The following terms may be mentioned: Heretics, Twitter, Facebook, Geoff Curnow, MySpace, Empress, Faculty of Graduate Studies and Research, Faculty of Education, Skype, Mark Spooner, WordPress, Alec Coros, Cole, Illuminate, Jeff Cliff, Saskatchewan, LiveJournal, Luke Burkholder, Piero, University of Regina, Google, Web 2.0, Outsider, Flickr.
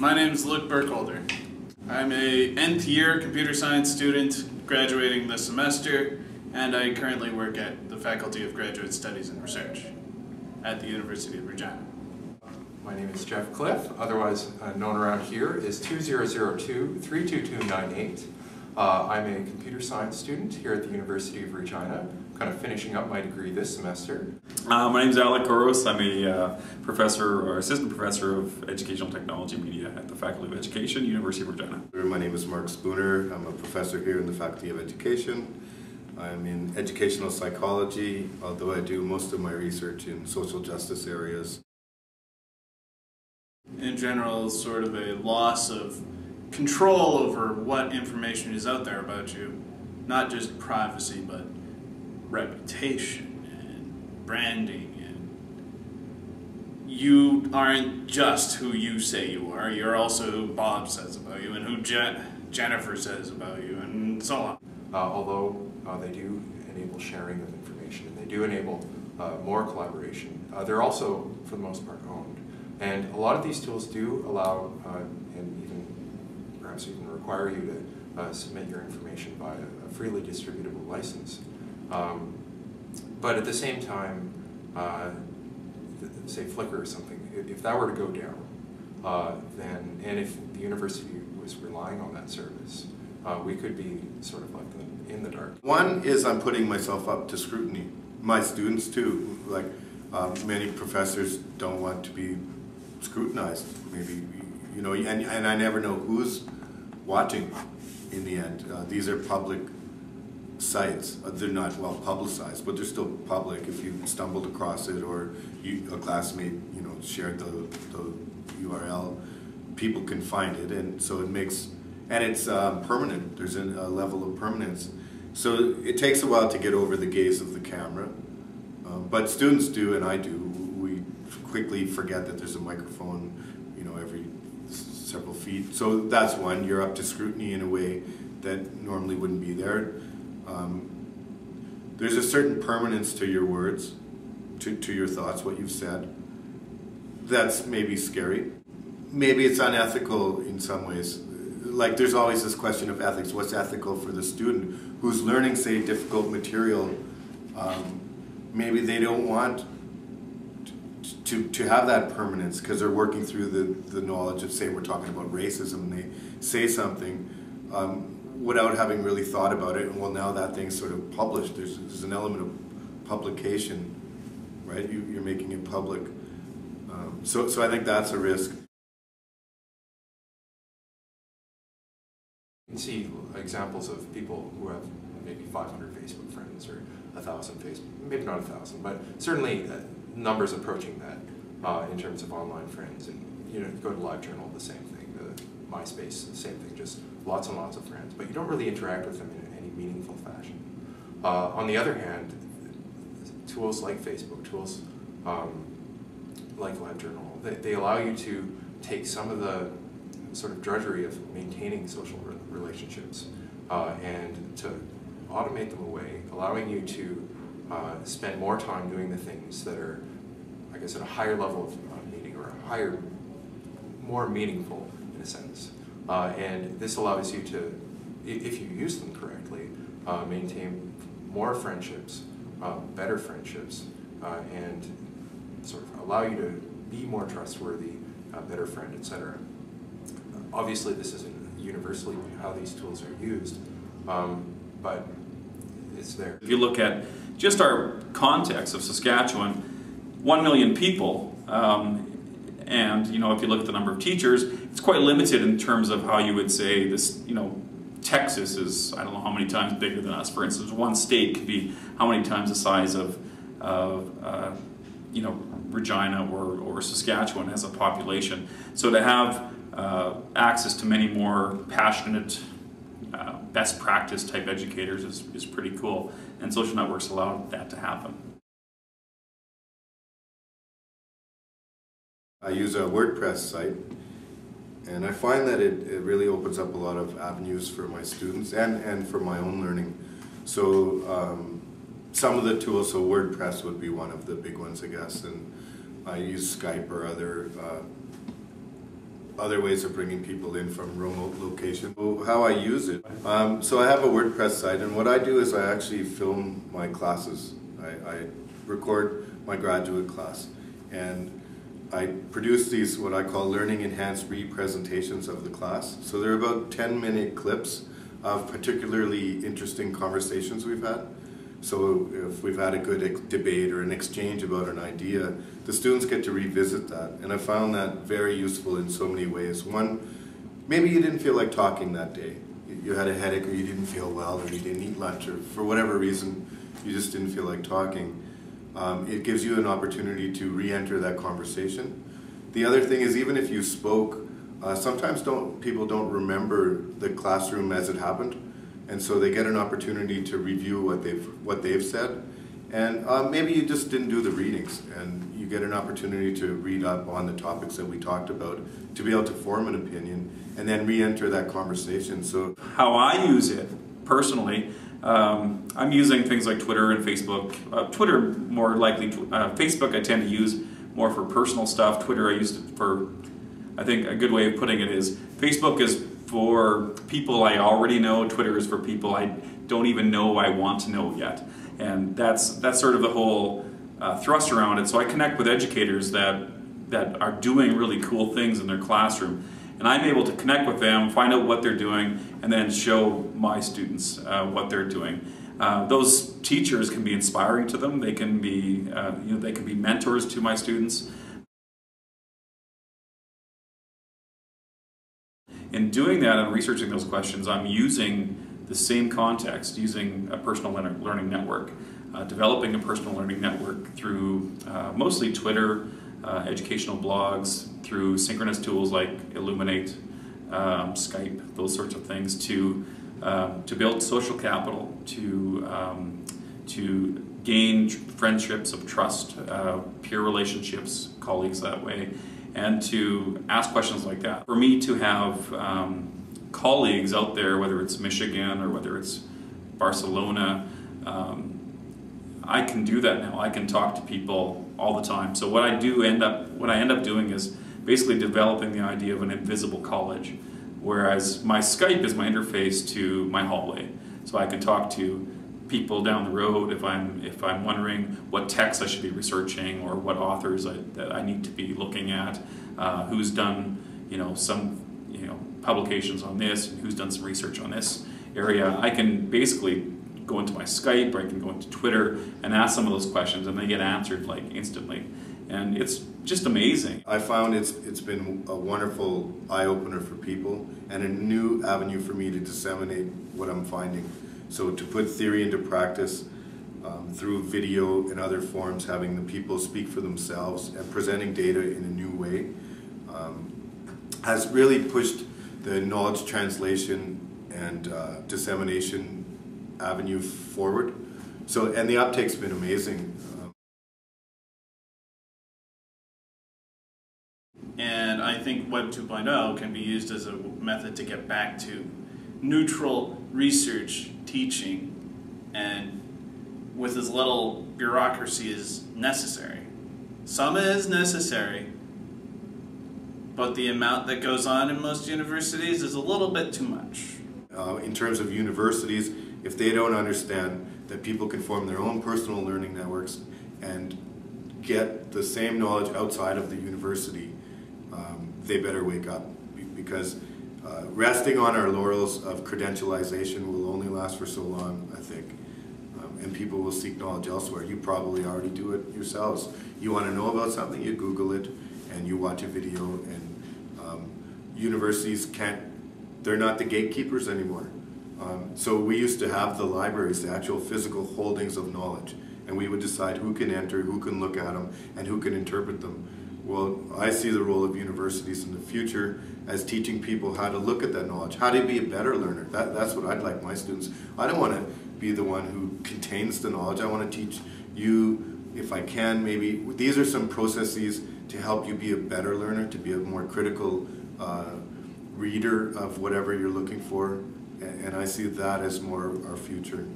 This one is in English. My name is Luke Burkholder. I'm a nth year computer science student graduating this semester, and I currently work at the Faculty of Graduate Studies and Research at the University of Regina. My name is Jeff Cliff, otherwise known around here as 2002-32298. I'm a computer science student here at the University of Regina, kind of finishing up my degree this semester. My name is Alec Coros. I'm a professor or assistant professor of educational technology media at the Faculty of Education, University of Regina. My name is Mark Spooner. I'm a professor here in the Faculty of Education. I'm in educational psychology, although I do most of my research in social justice areas. In general, sort of a loss of control over what information is out there about you, not just privacy, but reputation and branding, and you aren't just who you say you are, you're also who Bob says about you and who Jennifer says about you, and so on. Although they do enable sharing of information, and they do enable more collaboration, they're also, for the most part, owned. And a lot of these tools do allow and even perhaps even require you to submit your information by a freely distributable license. But at the same time, say Flickr or something, if that were to go down, then, and if the university was relying on that service, we could be sort of like in the dark. One is I'm putting myself up to scrutiny. My students too, like many professors don't want to be scrutinized, maybe, you know, and I never know who's watching in the end. These are public sites. They're not well publicized, but they're still public. If you stumbled across it, or a classmate, you know, shared the URL, people can find it, and so it makes, and it's permanent. There's a level of permanence. So it takes a while to get over the gaze of the camera, but students do, and I do. We quickly forget that there's a microphone, you know, every several feet. So that's one. You're up to scrutiny in a way that normally wouldn't be there. There's a certain permanence to your words, to your thoughts, what you've said. That's maybe scary. Maybe it's unethical in some ways. Like, there's always this question of ethics. What's ethical for the student who's learning, say, difficult material? Maybe they don't want to have that permanence because they're working through the knowledge of, say, we're talking about racism, and they say something without having really thought about it, and well, now that thing's sort of published. There's an element of publication, right? You're making it public. So I think that's a risk. You can see examples of people who have maybe 500 Facebook friends, or 1,000 Facebook, maybe not 1,000, but certainly numbers approaching that in terms of online friends. And you know, you go to LiveJournal, the same thing, the MySpace, the same thing, just lots and lots of friends, but you don't really interact with them in any meaningful fashion. On the other hand, tools like Facebook, tools like LiveJournal, they allow you to take some of the sort of drudgery of maintaining social relationships and to automate them away, allowing you to spend more time doing the things that are, I guess, at a higher level of meaning, or a higher, more meaningful in a sense. And this allows you to, if you use them correctly, maintain more friendships, better friendships, and sort of allow you to be more trustworthy, a better friend, etc. Obviously, this isn't universally how these tools are used, but it's there. If you look at just our context of Saskatchewan, 1 million people, and you know, if you look at the number of teachers, it's quite limited in terms of how you would say this. You know, Texas is, I don't know how many times bigger than us. For instance, one state could be how many times the size of you know, Regina or Saskatchewan as a population. So to have access to many more passionate, best practice type educators is pretty cool, and social networks allow that to happen. I use a WordPress site, and I find that it really opens up a lot of avenues for my students and for my own learning. So some of the tools, so WordPress would be one of the big ones, I guess, and I use Skype or other other ways of bringing people in from remote locations. How I use it. So I have a WordPress site, and what I do is I actually film my classes. I record my graduate class, and I produce these what I call learning enhanced representations of the class. So they're about 10-minute clips of particularly interesting conversations we've had. So if we've had a good debate or an exchange about an idea, the students get to revisit that. And I found that very useful in so many ways. One, maybe you didn't feel like talking that day. You had a headache, or you didn't feel well, or you didn't eat lunch, or for whatever reason, you just didn't feel like talking. It gives you an opportunity to re-enter that conversation. The other thing is, even if you spoke, sometimes people don't remember the classroom as it happened. And so they get an opportunity to review what they've said, and maybe you just didn't do the readings, and you get an opportunity to read up on the topics that we talked about, to be able to form an opinion, and then re-enter that conversation. So how I use it personally, I'm using things like Twitter and Facebook. Twitter more likely. Facebook I tend to use more for personal stuff. Twitter I use for, I think a good way of putting it is, Facebook is for people I already know, Twitter is for people I don't even know I want to know yet. And that's sort of the whole thrust around it. So I connect with educators that are doing really cool things in their classroom. And I'm able to connect with them, find out what they're doing, and then show my students what they're doing. Those teachers can be inspiring to them. They can be, they can be mentors to my students. In doing that and researching those questions, I'm using the same context, using a personal learning network, developing a personal learning network through mostly Twitter, educational blogs, through synchronous tools like Illuminate, Skype, those sorts of things, to build social capital, to gain friendships of trust, peer relationships, colleagues that way, and to ask questions like that. For me to have colleagues out there, whether it's Michigan or whether it's Barcelona, I can do that now. I can talk to people all the time. So what I end up doing is basically developing the idea of an invisible college, whereas my Skype is my interface to my hallway. So I can talk to people down the road if I'm wondering what texts I should be researching, or what authors that I need to be looking at, who's done publications on this, who's done some research on this area. I can basically go into my Skype, or I can go into Twitter and ask some of those questions, and they get answered like instantly, and it's just amazing. I found it's been a wonderful eye-opener for people and a new avenue for me to disseminate what I'm finding. So to put theory into practice through video and other forms, having the people speak for themselves and presenting data in a new way has really pushed the knowledge translation and dissemination avenue forward. So, and the uptake's been amazing. And I think Web 2.0 can be used as a method to get back to neutral research teaching, and with as little bureaucracy as necessary. Some is necessary, but the amount that goes on in most universities is a little bit too much. In terms of universities, if they don't understand that people can form their own personal learning networks and get the same knowledge outside of the university, they better wake up, because resting on our laurels of credentialization will only last for so long, I think, and people will seek knowledge elsewhere. You probably already do it yourselves. You want to know about something, you Google it, and you watch a video, and universities can't, they're not the gatekeepers anymore. So we used to have the libraries, the actual physical holdings of knowledge, and we would decide who can enter, who can look at them, and who can interpret them. Well, I see the role of universities in the future as teaching people how to look at that knowledge, how to be a better learner. That's what I'd like my students. I don't want to be the one who contains the knowledge. I want to teach you, if I can, maybe these are some processes to help you be a better learner, to be a more critical reader of whatever you're looking for. And I see that as more our future.